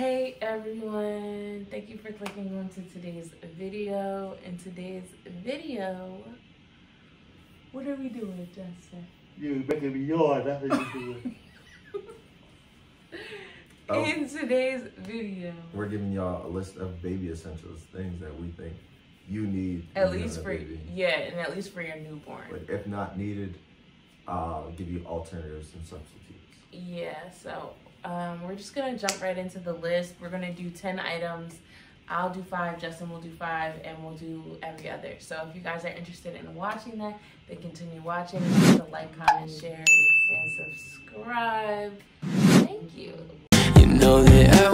Hey everyone, thank you for clicking on to today's video. In today's video, what are we doing, Destin? You making me yawn, that's what you're doing. Oh. In today's video, we're giving y'all a list of baby essentials, things that we think you need. At least for, yeah, and at least for your newborn. But if not needed, I'll give you alternatives and substitutes. Yeah, so we're just gonna jump right into the list. We're gonna do 10 items. I'll do 5, Justin will do 5, and we'll do every other. So if you guys are interested in watching that, then continue watching. Just to like, comment, share, and subscribe. Thank you. You know that I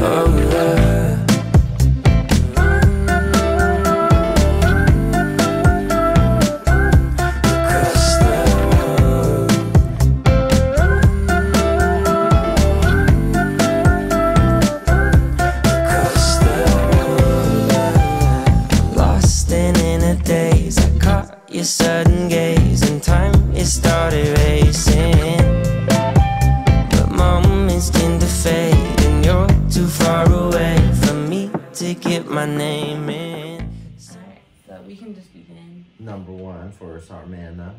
wanted you, alright. Your sudden gaze and time it started racing, but moments tend to fade and you're too far away from me to get my name in. Alright, so we can just begin. Number one for Sarmana.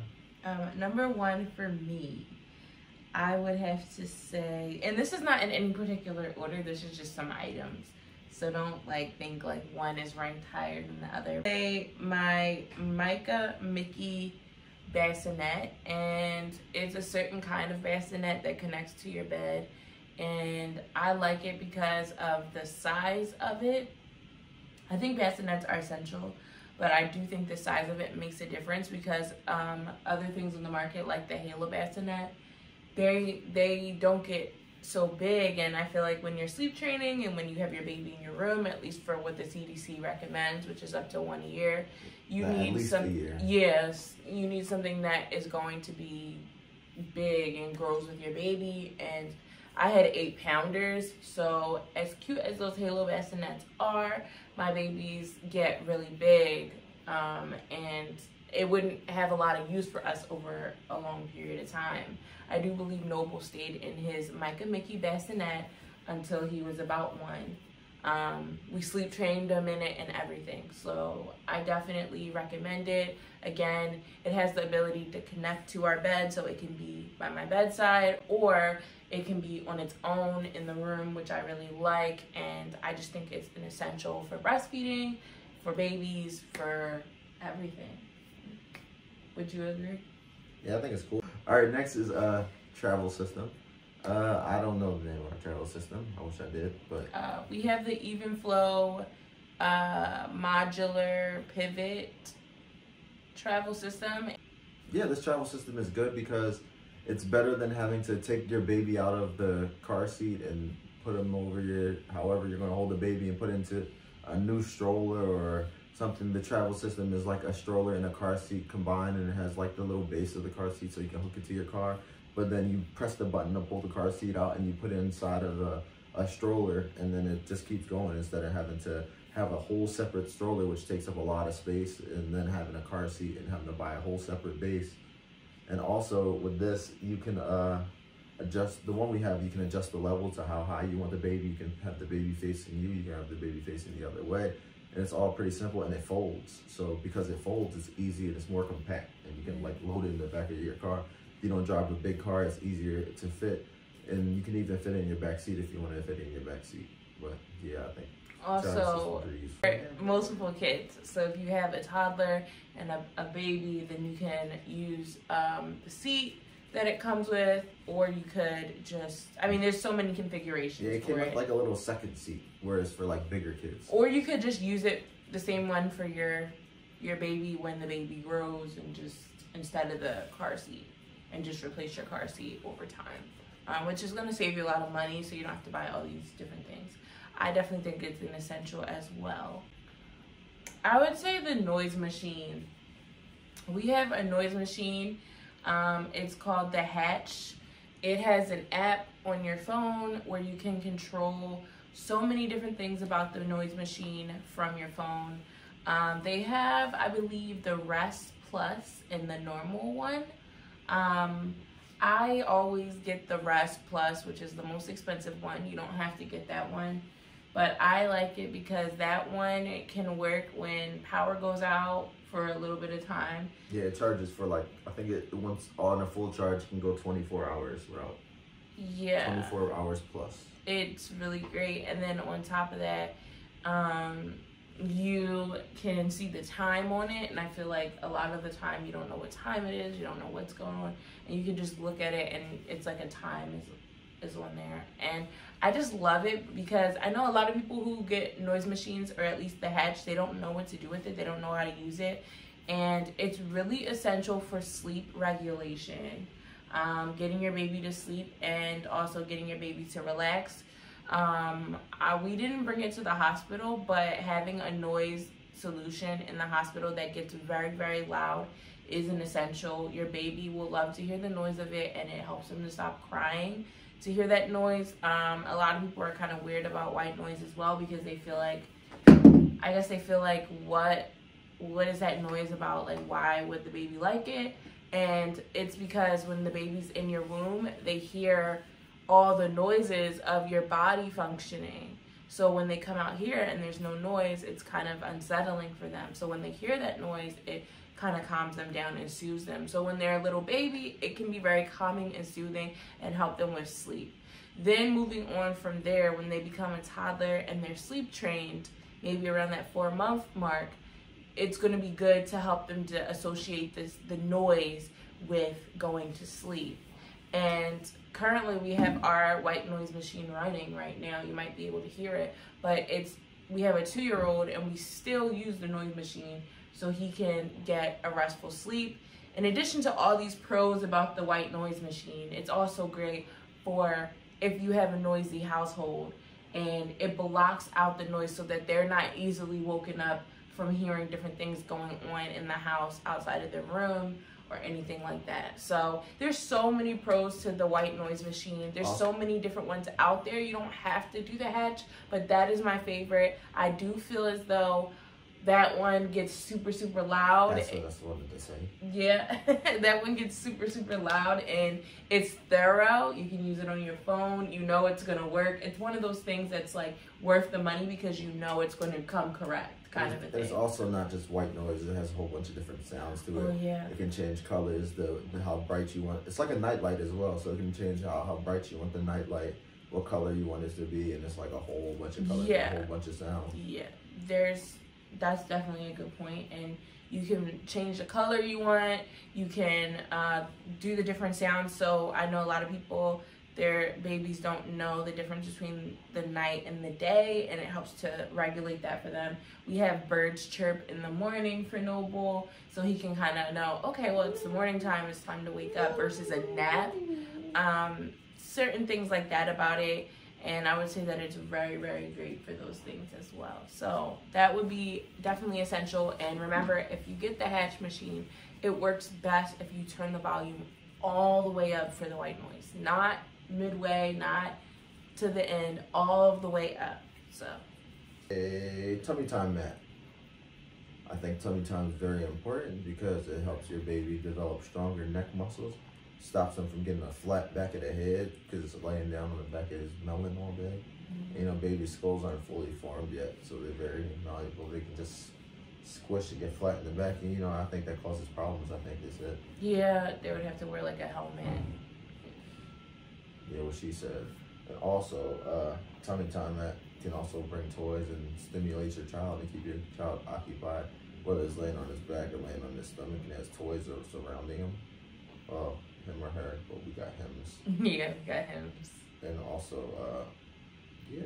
Number one for me, I would have to say, and this is not in any particular order, this is just some items. So don't like think like one is ranked higher than the other. Say my Mika Micky bassinet, and it's a certain kind of bassinet that connects to your bed, and I like it because of the size of it. I think bassinets are essential, but I do think the size of it makes a difference because other things on the market like the Halo bassinet, they don't get so big, and I feel like when you're sleep training and when you have your baby in your room, at least for what the CDC recommends, which is up to 1 year, you need some, yes, you need something that is going to be big and grows with your baby. And I had 8-pounders, so as cute as those Halo bassinets are, my babies get really big, and it wouldn't have a lot of use for us over a long period of time. I do believe Noble stayed in his Mika Micky bassinet until he was about 1. We sleep trained him in it and everything. So I definitely recommend it. Again, it has the ability to connect to our bed, so it can be by my bedside or it can be on its own in the room, which I really like. And I just think it's an essential for breastfeeding, for babies, for everything. Would you agree? Yeah, I think it's cool. All right, next is travel system. I don't know the name of our travel system. I wish I did, but we have the Evenflo modular pivot travel system. Yeah, this travel system is good because it's better than having to take your baby out of the car seat and put them over your, however you're going to hold the baby, and put into a new stroller or something. The travel system is like a stroller and a car seat combined, and it has like the little base of the car seat so you can hook it to your car, but then you press the button to pull the car seat out and you put it inside of a stroller, and then it just keeps going instead of having to have a whole separate stroller, which takes up a lot of space, and then having a car seat and having to buy a whole separate base. And also with this, you can adjust the one we have, you can adjust the level to how high you want the baby. You can have the baby facing you, you can have the baby facing the other way. And it's all pretty simple, and it folds. So because it folds, it's easy and it's more compact, and you can like load it in the back of your car. If you don't drive a big car, it's easier to fit, and you can even fit it in your back seat if you want to fit it in your back seat. But yeah, I think also for multiple kids. So if you have a toddler and a baby, then you can use the seat that it comes with, or you could just, I mean, there's so many configurations. Yeah, it came with like a little second seat, whereas for like bigger kids. Or you could just use it, the same one for your baby when the baby grows, and just instead of the car seat, and just replace your car seat over time, which is gonna save you a lot of money, so you don't have to buy all these different things. I definitely think it's an essential as well. I would say the noise machine. We have a noise machine. It's called the Hatch. It has an app on your phone where you can control so many different things about the noise machine from your phone. They have, I believe, the Rest Plus and the normal one. I always get the Rest Plus, which is the most expensive one. You don't have to get that one, but I like it because that one, it can work when power goes out for a little bit of time. Yeah, it charges for like, I think it once on a full charge can go 24 hours without. Yeah, 24 hours plus. It's really great. And then on top of that, you can see the time on it, and I feel like a lot of the time you don't know what time it is, you don't know what's going on, and you can just look at it and it's like a time is on there. And I just love it because I know a lot of people who get noise machines, or at least the Hatch, they don't know what to do with it, they don't know how to use it, and it's really essential for sleep regulation, getting your baby to sleep and also getting your baby to relax. We didn't bring it to the hospital, but having a noise solution in the hospital that gets very, very loud is an essential. Your baby will love to hear the noise of it, and it helps them to stop crying to hear that noise. A lot of people are kind of weird about white noise as well, because they feel like, I guess they feel like, what is that noise about? Like, why would the baby like it? And it's because when the baby's in your womb, they hear all the noises of your body functioning. So when they come out here and there's no noise, it's kind of unsettling for them. So when they hear that noise, it kind of calms them down and soothes them. So when they're a little baby, it can be very calming and soothing and help them with sleep. Then moving on from there, when they become a toddler and they're sleep trained, maybe around that 4-month mark, it's gonna be good to help them to associate the noise with going to sleep. And currently we have our white noise machine running right now. You might be able to hear it, but we have a 2-year-old and we still use the noise machine so he can get a restful sleep. In addition to all these pros about the white noise machine, it's also great for if you have a noisy household, and it blocks out the noise so that they're not easily woken up from hearing different things going on in the house, outside of their room, or anything like that. So there's so many pros to the white noise machine. There's so many different ones out there. You don't have to do the Hatch, but that is my favorite. I do feel as though that one gets super, super loud. That's what I wanted to say. Yeah, that one gets super, super loud, and it's thorough. You can use it on your phone. You know it's gonna work. It's one of those things that's like worth the money because you know it's gonna come correct. It's also not just white noise, it has a whole bunch of different sounds to it. Oh, yeah. It can change colors, how bright you want. It's like a nightlight as well, so it can change how bright you want the nightlight, what color you want it to be, and it's like a whole bunch of colors, yeah. And a whole bunch of sounds. Yeah, that's definitely a good point. And you can change the color you want, you can do the different sounds. So I know a lot of people, their babies don't know the difference between the night and the day, and it helps to regulate that for them. We have birds chirp in the morning for Noble, so he can kind of know, okay, well, it's the morning time, it's time to wake up, versus a nap. Certain things like that about it, and I would say that it's very, very great for those things as well. So that would be definitely essential. And remember, if you get the Hatch machine, it works best if you turn the volume all the way up for the white noise, not midway, not to the end, all of the way up. So hey, tummy time, Matt. I think tummy time is very important because it helps your baby develop stronger neck muscles, stops him from getting a flat back of the head because it's laying down on the back of his melon all day. Mm-hmm. And, you know, baby's skulls aren't fully formed yet, so they're very malleable. They can just squish and get flat in the back, and you know, I think that causes problems. I think that's it. Yeah, they would have to wear like a helmet. Mm-hmm. Yeah, what she said. And also, tummy time that can also bring toys and stimulate your child and keep your child occupied, whether it's laying on his back or laying on his stomach and has toys that are surrounding him. Him or her, but we got hims. Yeah, we got hims. And also, yeah,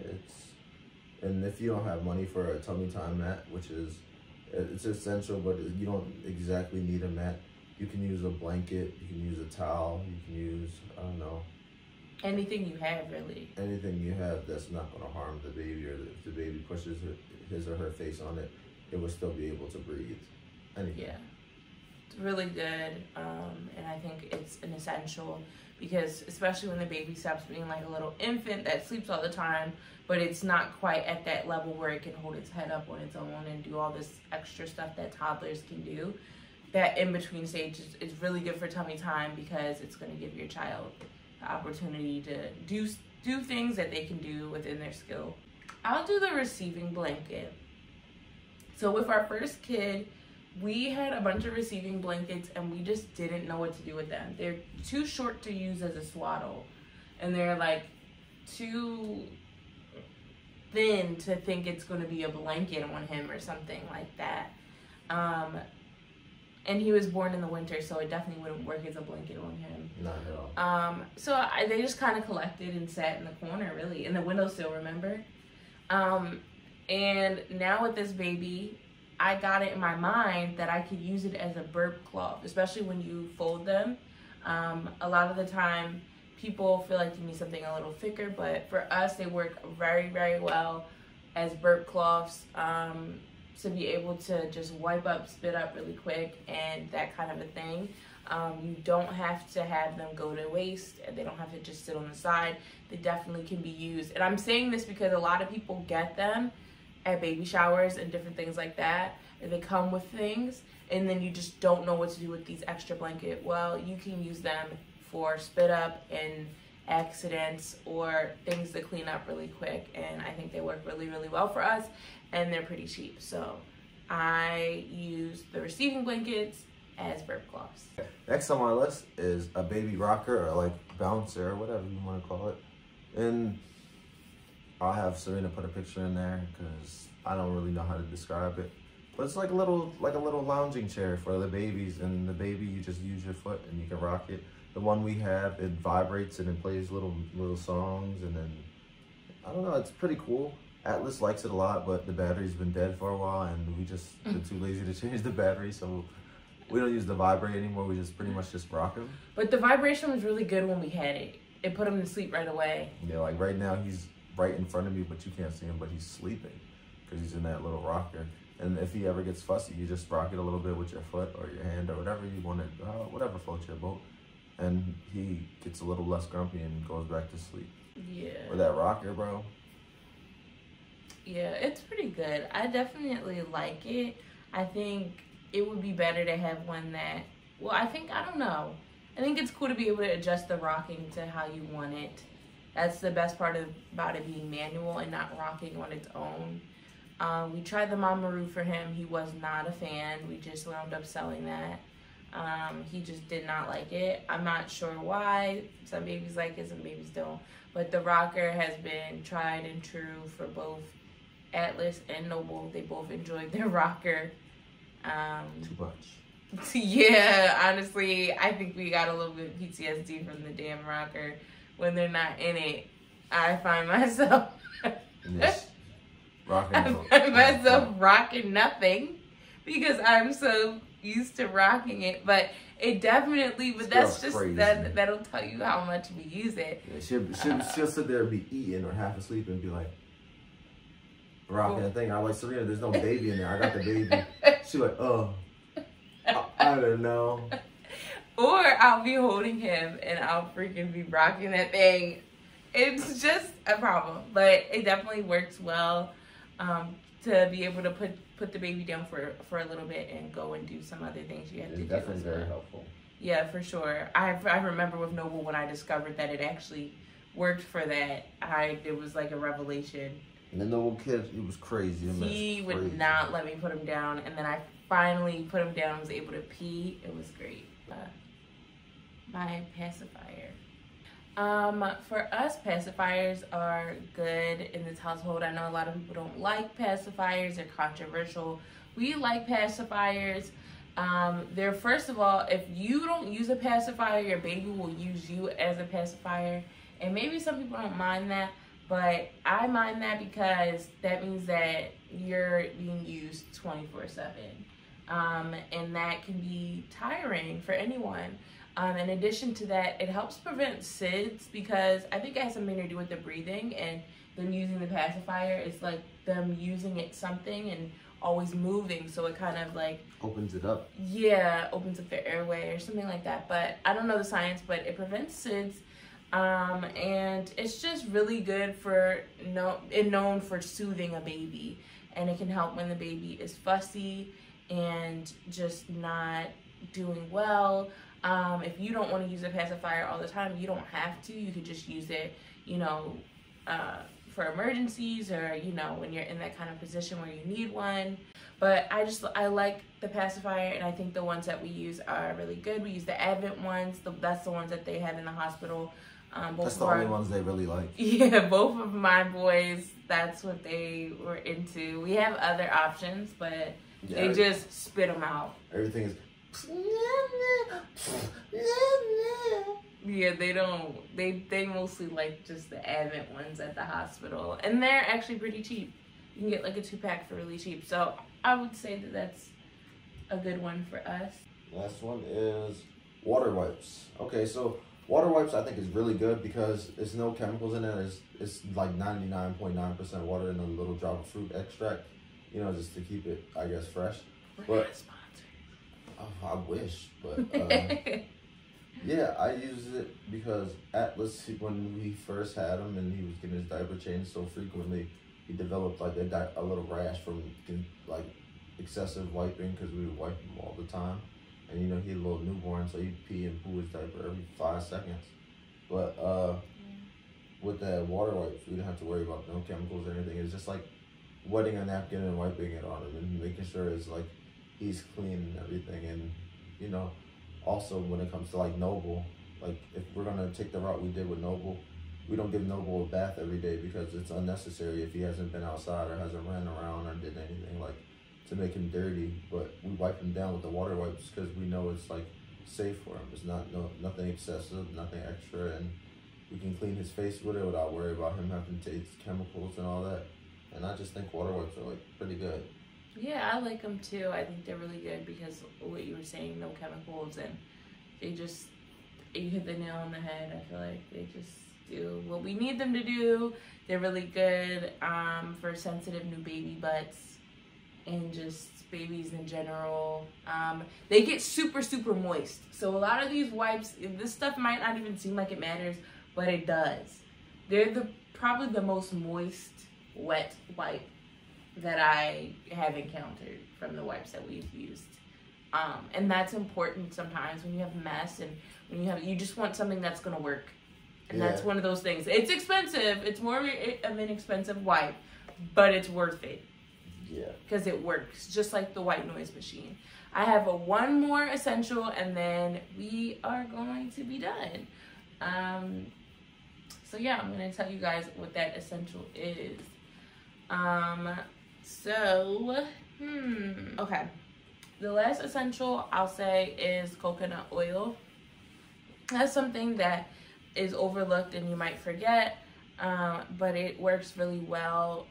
and if you don't have money for a tummy time mat, which is, it's essential, but you don't exactly need a mat. You can use a blanket, you can use a towel, you can use, I don't know, anything you have, really. Anything you have that's not going to harm the baby, or if the baby pushes his or her face on it, it will still be able to breathe. Anything. Yeah. It's really good, and I think it's an essential because especially when the baby stops being like a little infant that sleeps all the time, but it's not quite at that level where it can hold its head up on its own and do all this extra stuff that toddlers can do. that in-between stage is really good for tummy time, because it's going to give your child the opportunity to do things that they can do within their skill. I'll do the receiving blanket. So with our first kid, we had a bunch of receiving blankets and we just didn't know what to do with them. They're too short to use as a swaddle, and they're like too thin to think it's going to be a blanket on him or something like that. And he was born in the winter, so it definitely wouldn't work as a blanket on him. Not at all. So they just kind of collected and sat in the corner, really, in the windowsill, remember? And now with this baby, I got it in my mind that I could use it as a burp cloth, especially when you fold them. A lot of the time, people feel like you need something a little thicker, but for us, they work very, very well as burp cloths. To be able to just wipe up, spit up really quick, and that kind of a thing. You don't have to have them go to waste, and they don't have to just sit on the side. They definitely can be used. And I'm saying this because a lot of people get them at baby showers and different things like that, and they come with things, and then you just don't know what to do with these extra blankets. Well, you can use them for spit up and accidents or things to clean up really quick, and I think they work really, really well for us, and they're pretty cheap. So I use the receiving blankets as burp cloths. Next on my list is a baby rocker, or like bouncer, or whatever you want to call it. And I'll have Serena put a picture in there because I don't really know how to describe it. But it's like a little lounging chair for the babies, and the baby, you just use your foot and you can rock it. The one we have, it vibrates and it plays little songs, and then, I don't know, it's pretty cool. Atlas likes it a lot, but the battery's been dead for a while, and we just are too lazy to change the battery, so we don't use the vibrate anymore. We just pretty much just rock him. But the vibration was really good when we had it. It put him to sleep right away. Yeah, like right now he's right in front of me, but you can't see him, but he's sleeping because he's in that little rocker. And if he ever gets fussy, you just rock it a little bit with your foot or your hand or whatever you want to, whatever floats your boat. And he gets a little less grumpy and goes back to sleep. Yeah. Or that rocker, bro. Yeah, it's pretty good. I definitely like it. I think it would be better to have one that, well, I don't know. I think it's cool to be able to adjust the rocking to how you want it. That's the best part about it being manual and not rocking on its own. We tried the Mama Roo for him. He was not a fan. We just wound up selling that. He just did not like it. I'm not sure why. Some babies like it, some babies don't. But the rocker has been tried and true for both Atlas and Noble. They both enjoyed their rocker. Too much. Yeah, honestly, I think we got a little bit of PTSD from the damn rocker. When they're not in it, I find myself rocking nothing because I'm so used to rocking it. But it definitely, but that's just crazy, that'll tell you how much we use it. Yeah, she'll sit there and be eating or half asleep and be like rocking the thing. I'm like, Serena, there's no baby in there. I got the baby. She's like, oh, I don't know. Or I'll be holding him and I'll freaking be rocking that thing. It's just a problem, but it definitely works well to be able to put the baby down for a little bit and go and do some other things you have to do. It's definitely very helpful. Yeah, for sure. I remember with Noble when I discovered that it actually worked for that. It was like a revelation. And then the little kid, it was crazy. He would not let me put him down, and then I finally put him down and was able to pee. It was great. My pacifier. For us, pacifiers are good in this household. I know a lot of people don't like pacifiers. They're controversial. We like pacifiers. They're, first of all, if you don't use a pacifier, your baby will use you as a pacifier. And maybe some people don't mind that, but I mind that because that means that you're being used 24/7. And that can be tiring for anyone. In addition to that, it helps prevent SIDS because I think it has something to do with the breathing and them using the pacifier. It's like them using it something and always moving, so it kind of like opens it up. Yeah, opens up their airway or something like that. But I don't know the science, but it prevents SIDS, and it's just really good for known for soothing a baby, and it can help when the baby is fussy and just not doing well. If you don't want to use a pacifier all the time, you don't have to. You could just use it, you know, for emergencies, or, you know, when you're in that kind of position where you need one. But I like the pacifier, and I think the ones that we use are really good. We use the Avent ones. That's the ones that they have in the hospital. That's the only ones they really like. Yeah, both of my boys, that's what they were into. We have other options, but yeah, they just spit them out. Everything is... Yeah, they don't... They mostly like just the Advent ones at the hospital. And they're actually pretty cheap. You can get like a 2-pack for really cheap. So I would say that that's a good one for us. Last one is Water Wipes. Okay, so... Water Wipes, I think, is really good because there's no chemicals in it. It's like 99.9% water and a little drop of fruit extract, you know, just to keep it, I guess, fresh. We're not sponsored. Oh, I wish, but yeah, I used it because Atlas, when we first had him and he was getting his diaper changed so frequently, he developed like a little rash from like excessive wiping, because we would wipe him all the time. And, you know, he had a little newborn, so he'd pee and poo his diaper every 5 seconds. But with that Water Wipes, we didn't have to worry about no chemicals or anything. It's just like wetting a napkin and wiping it on him and making sure it's like he's clean and everything. And, you know, also when it comes to like Noble, like if we're going to take the route we did with Noble, we don't give Noble a bath every day because it's unnecessary if he hasn't been outside or hasn't ran around or did anything like to make him dirty. But we wipe him down with the Water Wipes because we know it's like safe for him. It's not nothing excessive, nothing extra, and we can clean his face with it without worrying about him having to take chemicals and all that. And I just think Water Wipes are like pretty good. Yeah, I like them too. I think they're really good because of what you were saying, no chemicals, and they just, you hit the nail on the head. I feel like they just do what we need them to do. They're really good for sensitive new baby butts and just babies in general. They get super, super moist. So a lot of these wipes, this stuff might not even seem like it matters, but it does. They're probably the most moist, wet wipe that I have encountered from the wipes that we've used. And that's important sometimes when you have mess and when you have, you just want something that's gonna work. And yeah, that's one of those things. It's expensive. It's more of an expensive wipe, but it's worth it. Yeah, because it works just like the white noise machine. I have one more essential and then we are going to be done. So yeah, I'm going to tell you guys what that essential is. Okay, the last essential I'll say is coconut oil. That's something that is overlooked and you might forget. But it works really well,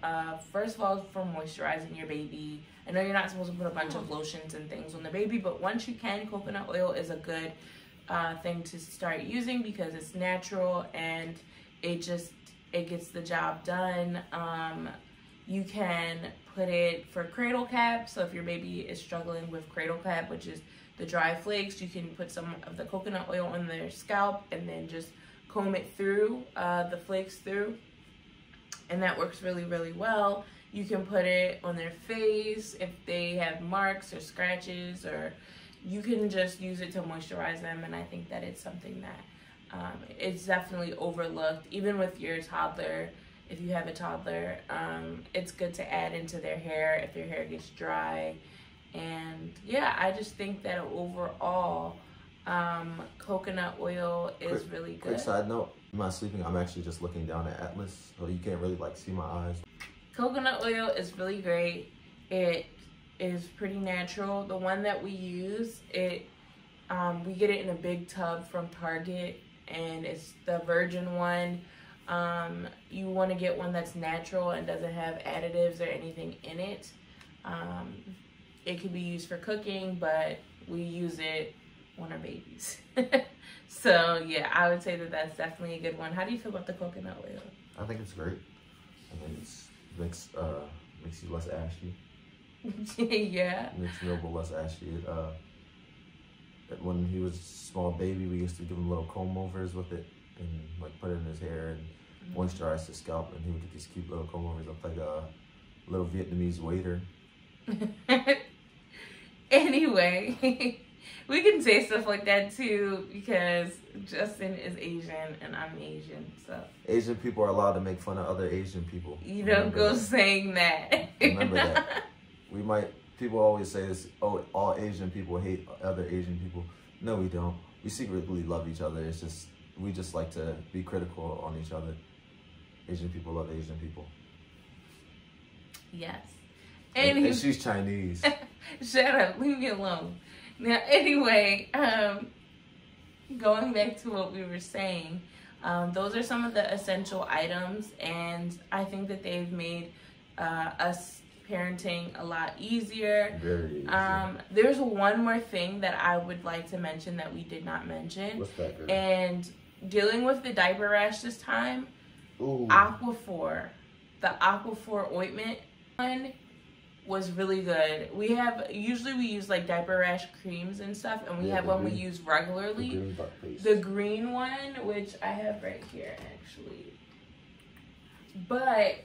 first of all, for moisturizing your baby. I know you're not supposed to put a bunch of lotions and things on the baby, but once you can, coconut oil is a good thing to start using because it's natural and it just, it gets the job done. You can put it for cradle cap, so if your baby is struggling with cradle cap, which is the dry flakes, you can put some of the coconut oil on their scalp and then just comb it through, the flakes through, and that works really, really well. You can put it on their face if they have marks or scratches, or you can just use it to moisturize them. And I think that it's something that it's definitely overlooked. Even with your toddler, if you have a toddler, it's good to add into their hair if their hair gets dry. And yeah, I just think that overall, coconut oil is really good. Quick side note, am I sleeping? I'm actually just looking down at Atlas, so you can't really like see my eyes. Coconut oil is really great. It is pretty natural. The one that we use, it we get it in a big tub from Target, and it's the virgin one. You want to get one that's natural and doesn't have additives or anything in it. It can be used for cooking, but we use it on our babies. So yeah, I would say that that's definitely a good one. How do you feel about the coconut oil? I think it's great. I think it makes you less ashy. Yeah. It makes Noble less ashy. When he was a small baby, we used to give him little comb overs with it and like put it in his hair and moisturize his scalp, and he would just keep little comb overs up like a little Vietnamese waiter. Anyway. We can say stuff like that too because Justin is Asian and I'm Asian, so. Asian people are allowed to make fun of other Asian people. You don't go saying that. Remember that. We might, people always say this, oh, all Asian people hate other Asian people. No, we don't. We secretly love each other. It's just, we just like to be critical on each other. Asian people love Asian people. Yes. And she's Chinese. Shut up, leave me alone. Now, anyway, going back to what we were saying, those are some of the essential items, and I think that they've made us parenting a lot easier. Very easy. There's one more thing that I would like to mention that we did not mention. What's that, girl? And dealing with the diaper rash this time, ooh. Aquaphor, the Aquaphor ointment one was really good. We have, usually we use like diaper rash creams and stuff, and we have one we use regularly. The green one, which I have right here actually. But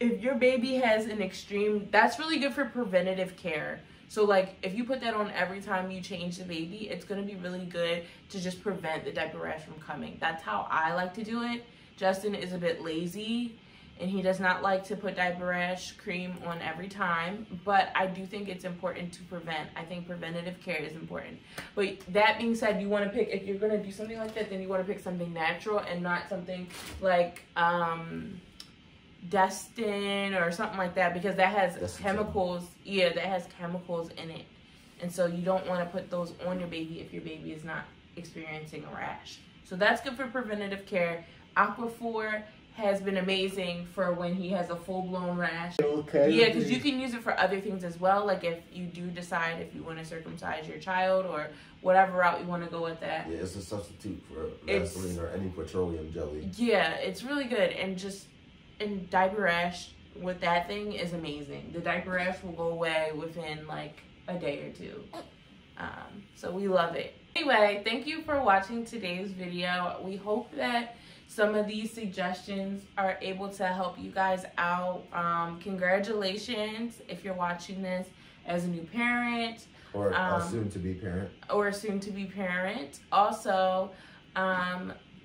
if your baby has an extreme, that's really good for preventative care. So like if you put that on every time you change the baby, it's gonna be really good to just prevent the diaper rash from coming. That's how I like to do it. Justin is a bit lazy, and he does not like to put diaper rash cream on every time, but I do think it's important to prevent. I think preventative care is important. But that being said, you want to pick, if you're going to do something like that, then you want to pick something natural and not something like Destin or something like that, because that has chemicals. Yeah, that has chemicals in it. And so you don't want to put those on your baby if your baby is not experiencing a rash. So that's good for preventative care. Aquaphor has been amazing for when he has a full-blown rash. Okay. Yeah, because you can use it for other things as well. Like if you do decide if you want to circumcise your child or whatever route you want to go with that. Yeah, it's a substitute for Vaseline or any petroleum jelly. Yeah, it's really good. And just, and diaper rash with that thing is amazing. The diaper rash will go away within like a day or two. So we love it. Anyway, thank you for watching today's video. We hope that some of these suggestions are able to help you guys out. Congratulations if you're watching this as a new parent. Or a soon-to-be parent. Or a soon-to-be parent. Also,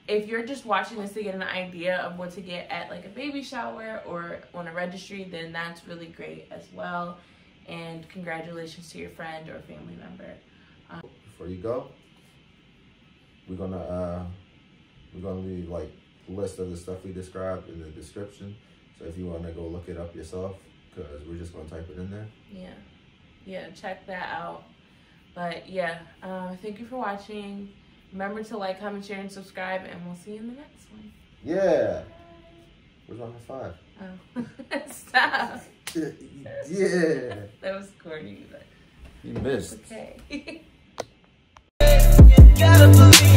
if you're just watching this to get an idea of what to get at like a baby shower or on a registry, then that's really great as well. And congratulations to your friend or family member. Before you go, we're gonna we're going to leave like a list of the stuff we described in the description. So if you want to go look it up yourself, because we're just going to type it in there. Yeah. Yeah, check that out. But yeah, thank you for watching. Remember to like, comment, share, and subscribe, and we'll see you in the next one. Yeah. Where's my high five? Oh. Stop. Yeah. That was corny. But you missed. Okay. You gotta believe.